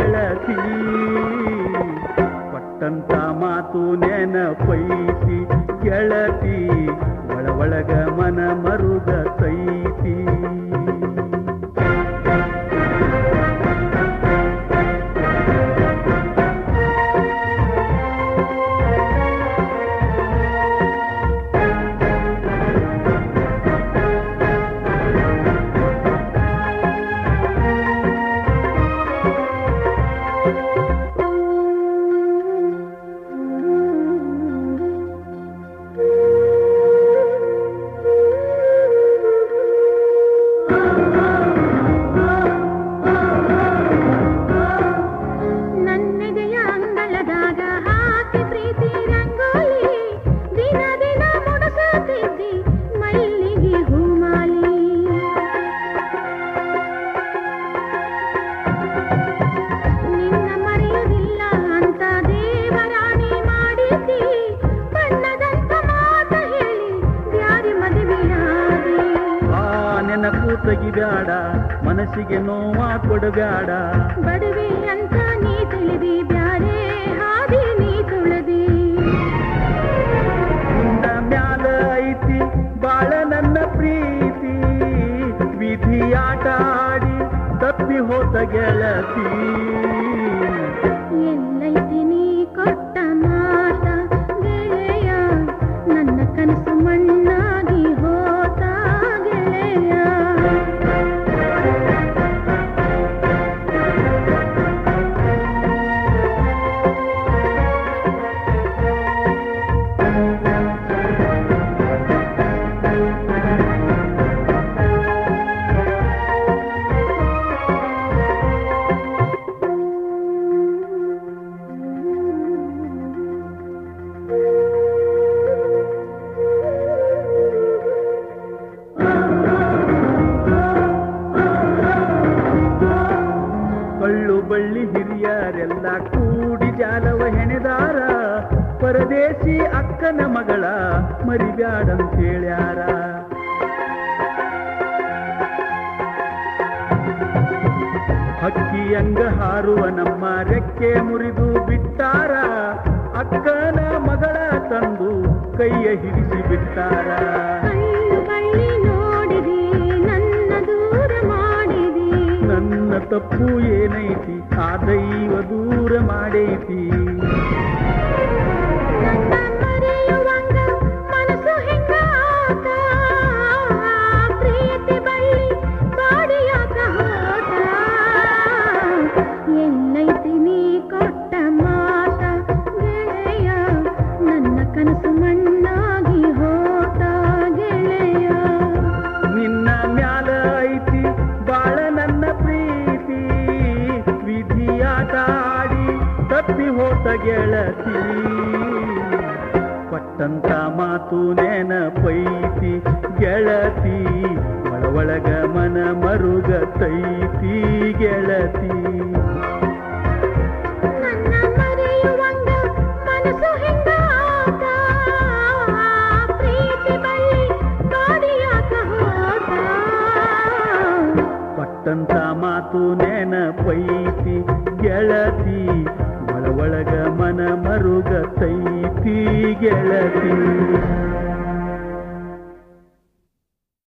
ಬೆಳಕಿ ಪಟ್ಟಂತ ಮಾತು ನೆನಪೈತಿ ಗೆಳತಿ ಒಳೊಳಗ ಮನ ಮರುಗ ತೈತಿ ಮನಸ್ಸಿಗೆ ನೋವಾ ಕೊಡಬೇಡ ಬಡವಿ ಅಂತ ನೀ ತಿಳಿದಿ ಬ್ಯಾರೆ ಹಾದಿ ನೀ ತುಳದಿ ನಿನ್ನ ಮ್ಯಾಲ ಐತಿ ಬಾಳ ನನ್ನ ಪ್ರೀತಿ ವಿಧಿಯಾಟ ಆಡಿ ತಪ್ಪಿ ಹೋದ ಗೆಳತಿ ಎಲ್ಲೈತಿ ನೀ ಕೊಟ್ಟ ಮಾತ ಗೆಳೆಯ ನನ್ನ ಕನಸು ಮಣ್ಣಾಗಿ ಹೋತ ಗೆಳೆಯ ಪರದೇಶಿ ಅಕ್ಕನ ಮಗಳ ಮರಿಬ್ಯಾಡಂತೇಳ್ಯಾರ ಹಕ್ಕಿ ಅಂಗ ಹಾರುವ ನಮ್ಮ ರೆಕ್ಕೆ ಮುರಿದು ಬಿಟ್ಟಾರ ಅಕ್ಕನ ಮಗಳ ತಂದು ಕೈಯ ಹಿಡಿಸಿ ಬಿಟ್ಟಾರ ನನ್ನ ತಪ್ಪು ಏನೈತಿ ಆ ದೈವ ದೂರ ಮಾಡೈತಿ ಗೆಳತಿ ಪಟ್ಟಂತ ಮಾತು ನೆನಪೈತಿ ಗೆಳತಿ ಒಳೊಳಗ ಮನ ಮರುಗ ತೈತಿ ಗೆಳತಿ ಪಟ್ಟಂತ ಮಾತು ನೆನಪೈತಿ ಗೆಳತಿ ಒಳಗ ಮನ ಮರುಗ ತೈತಿ ಗೆಳತಿ